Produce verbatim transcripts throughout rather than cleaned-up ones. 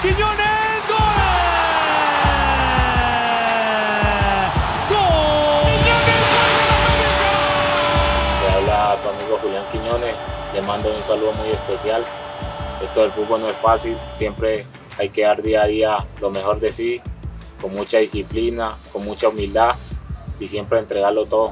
Quiñones, ¡gol! ¡Gol! ¡Quiñones, gol! Le habla a su amigo Julián Quiñones, le mando un saludo muy especial. Esto del fútbol no es fácil, siempre hay que dar día a día lo mejor de sí, con mucha disciplina, con mucha humildad y siempre entregarlo todo.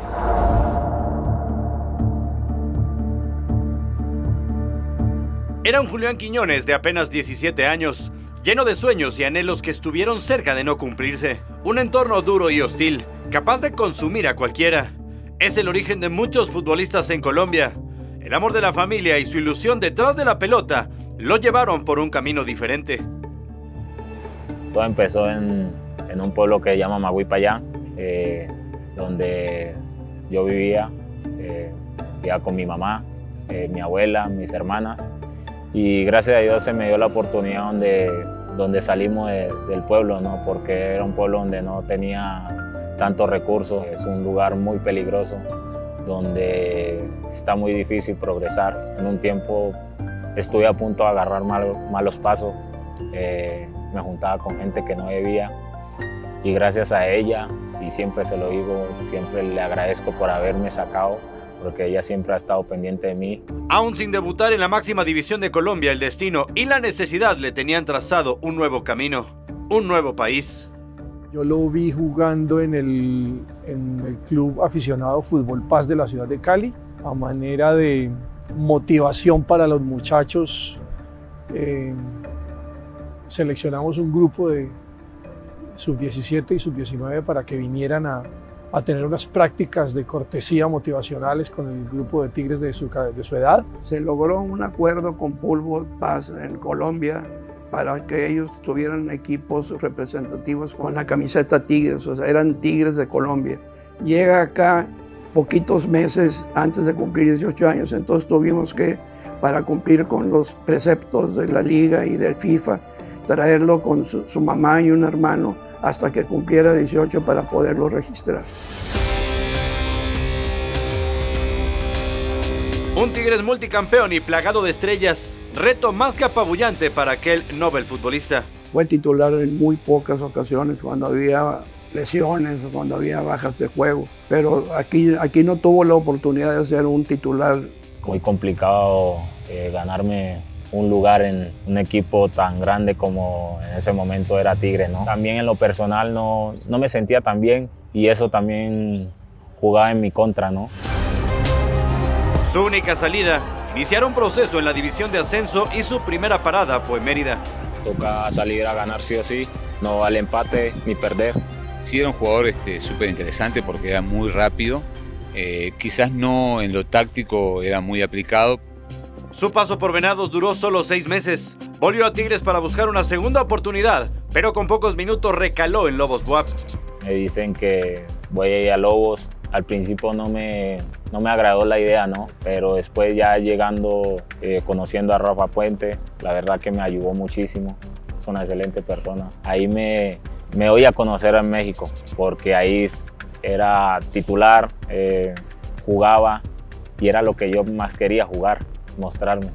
Era un Julián Quiñones de apenas diecisiete años, lleno de sueños y anhelos que estuvieron cerca de no cumplirse. Un entorno duro y hostil, capaz de consumir a cualquiera. Es el origen de muchos futbolistas en Colombia. El amor de la familia y su ilusión detrás de la pelota lo llevaron por un camino diferente. Todo empezó en, en un pueblo que se llama Maguipayá, eh, donde yo vivía, eh, vivía con mi mamá, eh, mi abuela, mis hermanas. Y gracias a Dios se me dio la oportunidad donde, donde salimos de, del pueblo, ¿no? Porque era un pueblo donde no tenía tantos recursos. Es un lugar muy peligroso, donde está muy difícil progresar. En un tiempo estuve a punto de agarrar mal, malos pasos. Eh, me juntaba con gente que no debía. Y gracias a ella, y siempre se lo digo, siempre le agradezco por haberme sacado, porque ella siempre ha estado pendiente de mí. Aún sin debutar en la máxima división de Colombia, el destino y la necesidad le tenían trazado un nuevo camino, un nuevo país. Yo lo vi jugando en el, en el club aficionado Fútbol Paz de la ciudad de Cali, a manera de motivación para los muchachos. Eh, seleccionamos un grupo de sub diecisiete y sub diecinueve para que vinieran a a tener unas prácticas de cortesía motivacionales con el grupo de Tigres de su, de su edad. Se logró un acuerdo con Pulpo Paz en Colombia para que ellos tuvieran equipos representativos con la camiseta Tigres, o sea, eran Tigres de Colombia. Llega acá poquitos meses antes de cumplir dieciocho años, entonces tuvimos que, para cumplir con los preceptos de la Liga y del FIFA, traerlo con su, su mamá y un hermano hasta que cumpliera dieciocho para poderlo registrar. Un Tigres multicampeón y plagado de estrellas, reto más que apabullante para aquel novel futbolista. Fue titular en muy pocas ocasiones, cuando había lesiones o cuando había bajas de juego, pero aquí, aquí no tuvo la oportunidad de ser un titular. Muy complicado eh, ganarme un lugar en un equipo tan grande como en ese momento era Tigre, ¿no? También en lo personal no, no me sentía tan bien y eso también jugaba en mi contra, ¿no? Su única salida, iniciar un proceso en la división de ascenso y su primera parada fue Mérida. Toca salir a ganar sí o sí, no vale empate ni perder. Sí, era un jugador este, súper interesante porque era muy rápido, eh, quizás no en lo táctico era muy aplicado. Su paso por Venados duró solo seis meses. Volvió a Tigres para buscar una segunda oportunidad, pero con pocos minutos recaló en Lobos B U A P. Me dicen que voy a ir a Lobos. Al principio no me, no me agradó la idea, ¿no? Pero después ya llegando, eh, conociendo a Rafa Puente, la verdad que me ayudó muchísimo. Es una excelente persona. Ahí me, me voy a conocer en México, porque ahí era titular, eh, jugaba y era lo que yo más quería jugar. Mostrarme.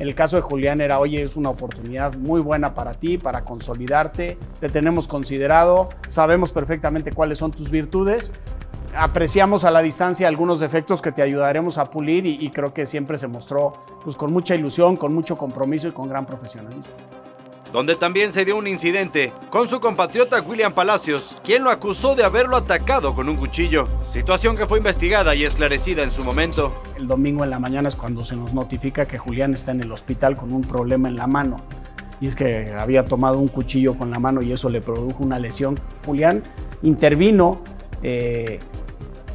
El caso de Julián era, oye, es una oportunidad muy buena para ti, para consolidarte, te tenemos considerado, sabemos perfectamente cuáles son tus virtudes, apreciamos a la distancia algunos defectos que te ayudaremos a pulir y, y creo que siempre se mostró pues, con mucha ilusión, con mucho compromiso y con gran profesionalismo. Donde también se dio un incidente con su compatriota William Palacios, quien lo acusó de haberlo atacado con un cuchillo, situación que fue investigada y esclarecida en su momento. El domingo en la mañana es cuando se nos notifica que Julián está en el hospital con un problema en la mano, y es que había tomado un cuchillo con la mano y eso le produjo una lesión. Julián intervino eh,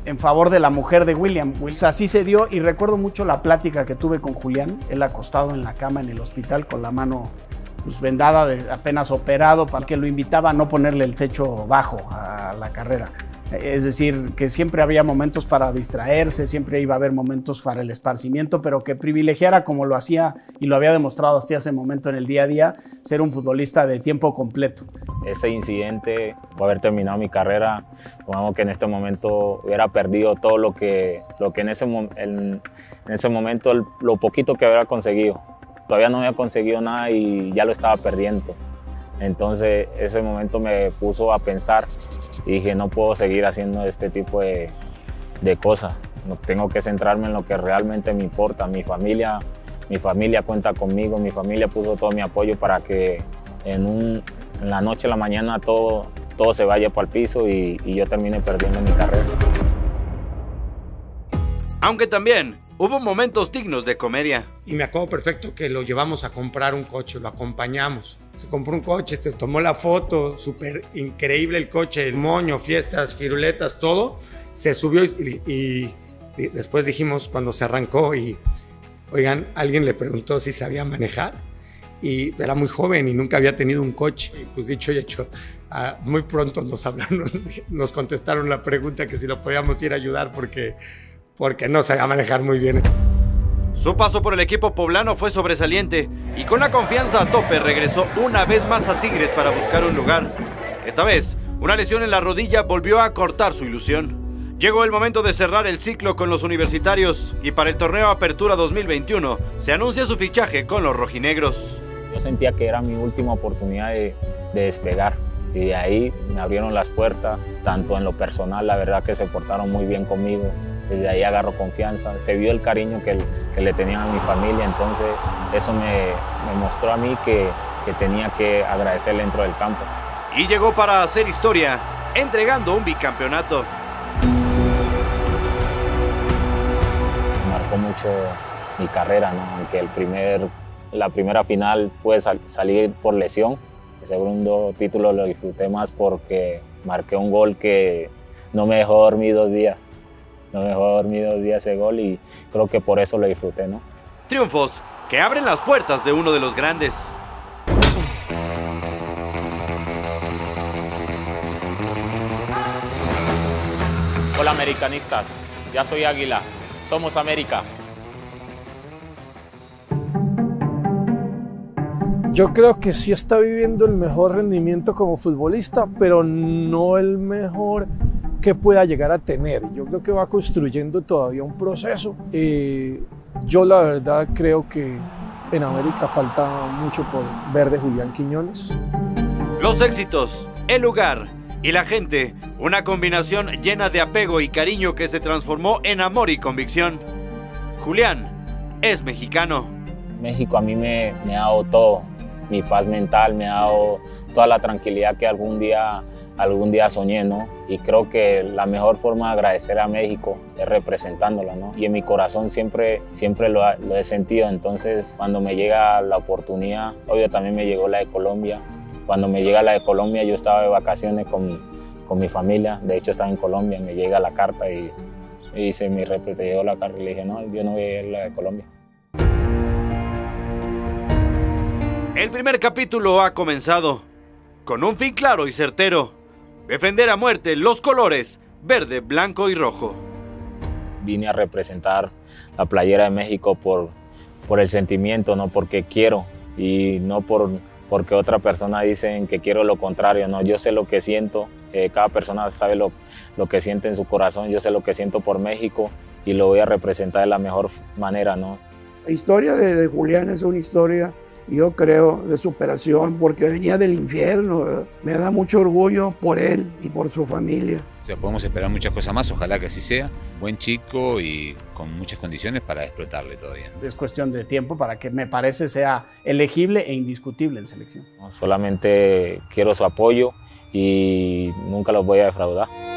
en favor de la mujer de William, pues así se dio, y recuerdo mucho la plática que tuve con Julián, él acostado en la cama en el hospital con la mano pues vendada, de apenas operado, para que lo invitaba a no ponerle el techo bajo a la carrera. Es decir, que siempre había momentos para distraerse, siempre iba a haber momentos para el esparcimiento, pero que privilegiara, como lo hacía y lo había demostrado hasta ese momento en el día a día, ser un futbolista de tiempo completo. Ese incidente, por haber terminado mi carrera, digamos que en este momento hubiera perdido todo lo que, lo que en, ese, en, en ese momento, lo poquito que hubiera conseguido. Todavía no había conseguido nada y ya lo estaba perdiendo. Entonces ese momento me puso a pensar y dije, no puedo seguir haciendo este tipo de, de cosas. No, tengo que centrarme en lo que realmente me importa. Mi familia, mi familia cuenta conmigo, mi familia puso todo mi apoyo para que en, un, en la noche a la mañana todo, todo se vaya para el piso y, y yo termine perdiendo mi carrera. Aunque también hubo momentos dignos de comedia. Y me acuerdo perfecto que lo llevamos a comprar un coche, lo acompañamos. Se compró un coche, se tomó la foto, súper increíble el coche, el moño, fiestas, firuletas, todo. Se subió y, y, y después dijimos cuando se arrancó y, oigan, alguien le preguntó si sabía manejar y era muy joven y nunca había tenido un coche. Y pues dicho y hecho, a, muy pronto nos hablaron, nos contestaron la pregunta que si lo podíamos ir a ayudar porque... porque no sabía manejar muy bien. Su paso por el equipo poblano fue sobresaliente y con la confianza a tope regresó una vez más a Tigres para buscar un lugar. Esta vez, una lesión en la rodilla volvió a cortar su ilusión. Llegó el momento de cerrar el ciclo con los universitarios y para el torneo Apertura dos mil veintiuno se anuncia su fichaje con los rojinegros. Yo sentía que era mi última oportunidad de, de despegar y de ahí me abrieron las puertas, tanto en lo personal, la verdad que se portaron muy bien conmigo. Desde ahí agarro confianza, se vio el cariño que, que le tenían a mi familia, entonces eso me, me mostró a mí que, que tenía que agradecerle dentro del campo. Y llegó para hacer historia, entregando un bicampeonato. Marcó mucho mi carrera, ¿no? Aunque el primer, la primera final pude sal, salir por lesión, el segundo título lo disfruté más porque marqué un gol que no me dejó dormir dos días. No me dejó dormir dos días ese gol y creo que por eso lo disfruté, ¿no? Triunfos que abren las puertas de uno de los grandes. Hola americanistas, ya soy Águila, somos América. Yo creo que sí está viviendo el mejor rendimiento como futbolista, pero no el mejor que pueda llegar a tener. Yo creo que va construyendo todavía un proceso. Eh, yo la verdad creo que en América falta mucho por ver de Julián Quiñones. Los éxitos, el lugar y la gente, una combinación llena de apego y cariño que se transformó en amor y convicción. Julián es mexicano. México a mí me, me ha dado todo, mi paz mental, me ha dado toda la tranquilidad que algún día algún día soñé, ¿no? Y creo que la mejor forma de agradecer a México es representándolo, ¿no? Y en mi corazón siempre, siempre lo, lo he sentido, entonces cuando me llega la oportunidad, obvio también me llegó la de Colombia, cuando me llega la de Colombia yo estaba de vacaciones con, con mi familia, de hecho estaba en Colombia, me llega la carta y, y se me repitió la carta y le dije, no, yo no voy a ir a la de Colombia. El primer capítulo ha comenzado, con un fin claro y certero. Defender a muerte los colores verde, blanco y rojo. Vine a representar la playera de México por, por el sentimiento, no porque quiero y no por, porque otra persona dicen que quiero lo contrario. No, yo sé lo que siento, eh, cada persona sabe lo, lo que siente en su corazón, yo sé lo que siento por México y lo voy a representar de la mejor manera, ¿no? La historia de, de Julián es una historia, yo creo, de superación, porque venía del infierno, ¿verdad? Me da mucho orgullo por él y por su familia. O sea, podemos esperar muchas cosas más, ojalá que así sea. Buen chico y con muchas condiciones para explotarle todavía. Es cuestión de tiempo para que, me parece, sea elegible e indiscutible en selección. No, solamente quiero su apoyo y nunca los voy a defraudar.